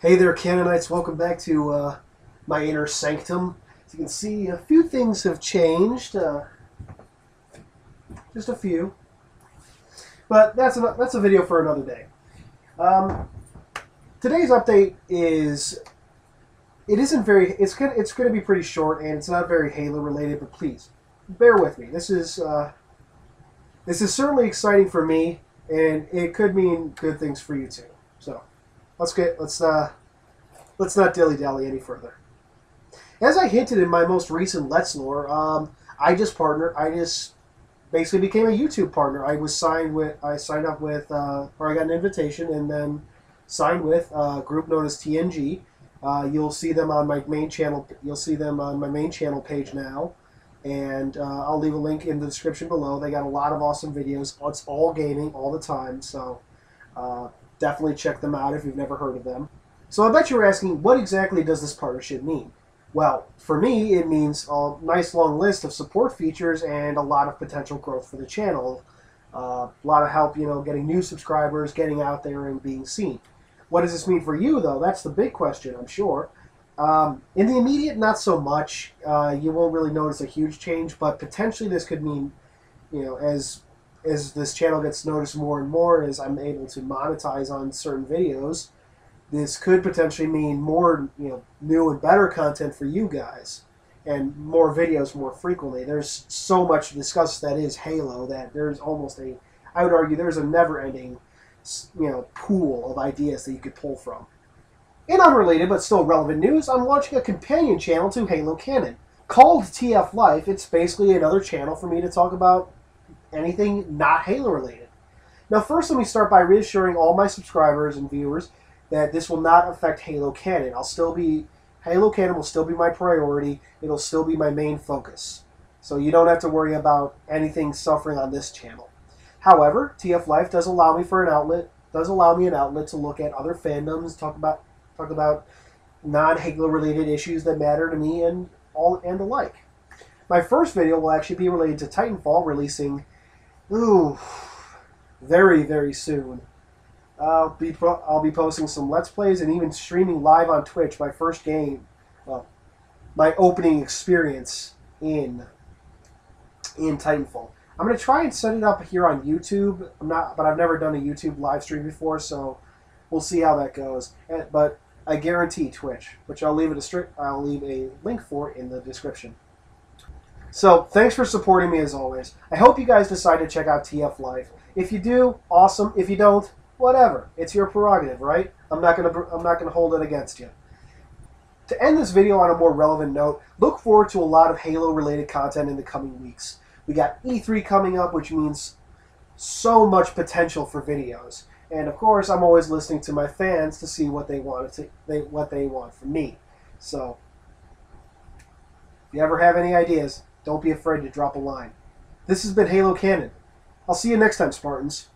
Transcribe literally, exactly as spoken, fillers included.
Hey there, Canonites. Welcome back to uh, my inner sanctum. As you can see, a few things have changed. Uh, just a few. But that's a, that's a video for another day. Um, today's update is... It isn't very... It's gonna, it's going to be pretty short, and it's not very Halo-related, but please, bear with me. This is, uh, this is certainly exciting for me, and it could mean good things for you, too. So... Let's get let's uh let's not dilly-dally any further. As I hinted in my most recent Let's Lore, um, I just partnered. I just basically became a YouTube partner. I was signed with. I signed up with, uh, or I got an invitation and then signed with a group known as T N G. Uh, you'll see them on my main channel. You'll see them on my main channel page now, and uh, I'll leave a link in the description below. They got a lot of awesome videos. It's all gaming all the time. So. Uh, Definitely check them out if you've never heard of them. So I bet you were asking, what exactly does this partnership mean? Well, for me, it means a nice long list of support features and a lot of potential growth for the channel. Uh, a lot of help, you know, getting new subscribers, getting out there and being seen. What does this mean for you, though? That's the big question, I'm sure. Um, in the immediate, not so much. Uh, you won't really notice a huge change, but potentially this could mean, you know, as... as this channel gets noticed more and more, as I'm able to monetize on certain videos, this could potentially mean more, you know, new and better content for you guys, and more videos more frequently. There's so much to discuss that is Halo that there's almost a, I would argue, there's a never-ending, you know, pool of ideas that you could pull from. In unrelated but still relevant news, I'm launching a companion channel to Halo Canon called T F Life. It's basically another channel for me to talk about anything not Halo related. Now first let me start by reassuring all my subscribers and viewers that this will not affect Halo Canon. I'll still be, Halo Canon will still be my priority. It'll still be my main focus. So you don't have to worry about anything suffering on this channel. However, T F Life does allow me for an outlet, does allow me an outlet to look at other fandoms, talk about talk about non-Halo related issues that matter to me and all and the like. My first video will actually be related to Titanfall, releasing Ooh, very, very soon. I'll be, pro I'll be posting some Let's Plays and even streaming live on Twitch my first game, well, my opening experience in in Titanfall. I'm going to try and set it up here on YouTube, I'm not, but I've never done a YouTube live stream before, so we'll see how that goes. But I guarantee Twitch, which I'll leave, it a I'll leave a link for in the description. So, thanks for supporting me as always. I hope you guys decide to check out T F Life. If you do, awesome. If you don't, whatever. It's your prerogative, right? I'm not gonna I'm not gonna hold it against you. To end this video on a more relevant note, look forward to a lot of Halo-related content in the coming weeks. We got E three coming up, which means so much potential for videos. And of course, I'm always listening to my fans to see what they want to they what they want from me. So, if you ever have any ideas, don't be afraid to drop a line. This has been Halo Canon. I'll see you next time, Spartans.